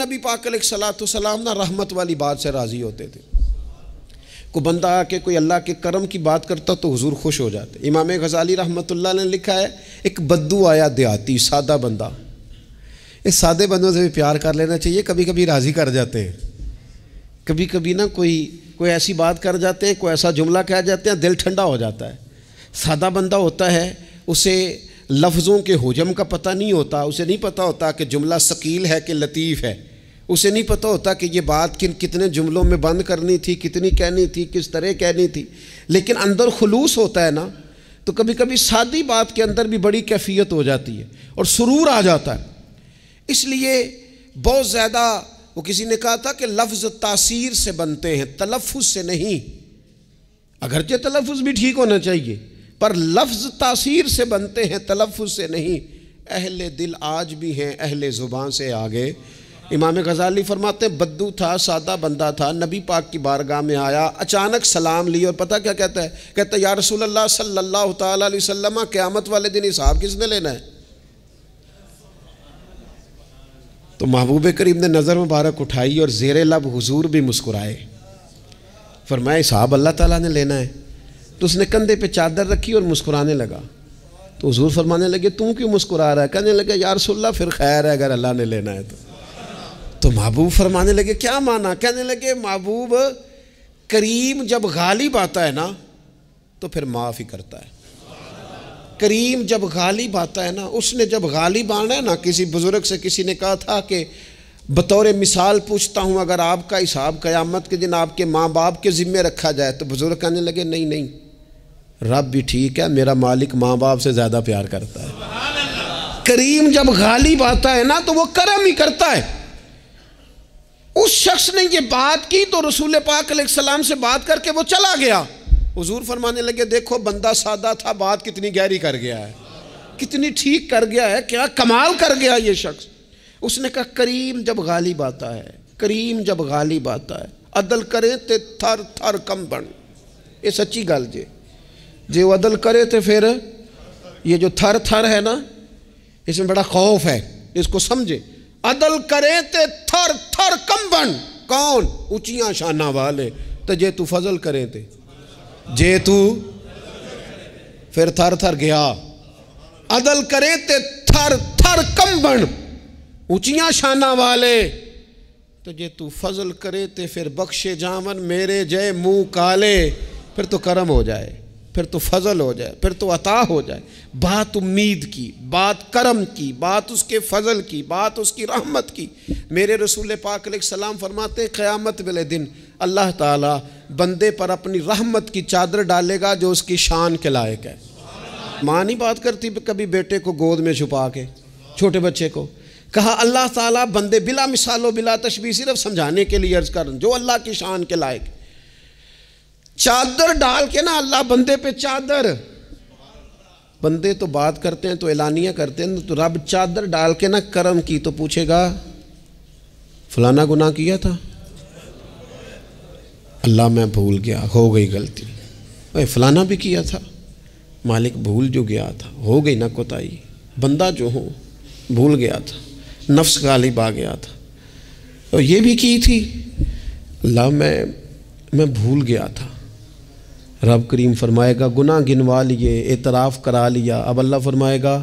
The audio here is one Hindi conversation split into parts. नबी पाक अलैहिस्सलाम ना रहमत वाली बात से राज़ी होते थे। को बंदा आके कोई अल्लाह के करम की बात करता तो हुजूर खुश हो जाते। इमाम गज़ाली रहमतुल्लाह ने लिखा है, एक बद्दू आया, देहाती सादा बंदा, इस सादे बंदों से भी प्यार कर लेना चाहिए, कभी कभी राज़ी कर जाते हैं। कभी कभी ना कोई ऐसी बात कर जाते हैं, कोई ऐसा जुमला कह जाते हैं, दिल ठंडा हो जाता है। सादा बंदा होता है, उसे लफ्ज़ों के हुजम का पता नहीं होता, उसे नहीं पता होता कि जुमला शकील है कि लतीफ़ है, उसे नहीं पता होता कि ये बात कितने जुमलों में बंद करनी थी, कितनी कहनी थी, किस तरह कहनी थी। लेकिन अंदर खुलूस होता है ना, तो कभी कभी सादी बात के अंदर भी बड़ी कैफियत हो जाती है और सुरूर आ जाता है। इसलिए बहुत ज़्यादा वो किसी ने कहा था कि लफ्ज़ तासीर से बनते हैं, तलफ़ुज़ से नहीं। अगरचे तलफ़ुज़ भी ठीक होना चाहिए, पर लफ्ज़ तासीर से बनते हैं, तलफ़ुज़ से नहीं। अहले दिल आज भी हैं अहले ज़ुबान से आगे। इमाम गज़ाली फरमाते हैं, बद्दू था, सादा बंदा था, नबी पाक की बारगाह में आया, अचानक सलाम ली और पता क्या कहता है? कहता है, या रसूल अल्लाह सल्लल्लाहु तआला अलैहि वसल्लम, क़यामत वाले दिन हिसाब किसने लेना है? तो महबूब करीम ने नज़र मुबारक उठाई और ज़ेरे लब हुजूर भी मुस्कुराए। फरमाया, हिसाब अल्लाह ताला ने लेना है। तो उसने कंधे पे चादर रखी और मुस्कुराने लगा। तो हुजूर फरमाने लगे, तू क्यों मुस्कुरा रहा है? कहने लगे, या रसूलल्लाह फिर खैर है अगर अल्लाह ने लेना है तो महबूब फरमाने लगे, क्या माना? कहने लगे, महबूब करीम जब गालिब आता है ना तो फिर माफ़ ही करता है। करीम जब गालिब आता है ना, उसने जब गालिब आना है ना, किसी बुज़ुर्ग से किसी ने कहा था कि बतौर मिसाल पूछता हूँ, अगर आपका हिसाब क़यामत के दिन आपके माँ बाप के ज़िम्मे रखा जाए तो बुज़ुर्ग कहने लगे, नहीं नहीं, रब भी ठीक है, मेरा मालिक माँ बाप से ज़्यादा प्यार करता है। करीम जब गालिब आता है ना तो वो करम ही करता है। उस शख्स ने ये बात की तो रसूल पाक अलैहिस्सलाम से बात करके वो चला गया। हुजूर फरमाने लगे, देखो बंदा सादा था, बात कितनी गहरी कर गया है, कितनी ठीक कर गया है, क्या कमाल कर गया ये शख्स। उसने कहा, करीम जब गालिब आता है, करीम जब गालिब आता है, अदल करे ते थर थर कम बन। ये सच्ची गल जे, जे वो अदल करे तो फिर ये जो थर थर है ना, इसमें बड़ा खौफ है, इसको समझे। अदल करे तो थर थर कंबन, कौन? ऊंचियां शाना वाले। तो जे तू फजल करे ते जे तू फिर थर थर गया। अदल करे ते थर थर कंबन, ऊंचियां शाना वाले। तो जे तू फजल करे ते फिर बख्शे जामन मेरे जय मुँह काले। फिर तो करम हो जाए, फिर तो फजल हो जाए, फिर तो अता हो जाए। बात उम्मीद की, बात करम की, बात उसके फजल की, बात उसकी रहमत की। मेरे रसूल पाक अलैहिस्सलाम फरमाते हैं, क़यामत वाले दिन अल्लाह ताला बंदे पर अपनी रहमत की चादर डालेगा जो उसकी शान के लायक है। माँ नहीं बात करती कभी बेटे को गोद में छुपा के, छोटे बच्चे को। कहा अल्लाह ताला बंदे बिला मिसालो बिला तशबीह, सिर्फ समझाने के लिए अर्ज़ कर, जो अल्लाह की शान के लायक चादर डाल के ना, अल्लाह बंदे पे चादर। बंदे तो बात करते हैं तो एलानिया करते हैं, तो रब चादर डाल के ना करम की तो पूछेगा, फलाना गुनाह किया था, अल्लाह मैं भूल गया, हो गई गलती। भाई फलाना भी किया था, मालिक भूल जो गया था, हो गई ना कोताही, बंदा जो हो भूल गया था, नफ्स गालिब आ गया था, और ये भी की थी, अल्लाह मैं भूल गया था। रब करीम फरमाएगा, गुनाह गिनवा लिए, एतराफ़ करा लिया। अब अल्लाह फरमाएगा,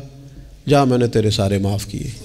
जा मैंने तेरे सारे माफ़ किए।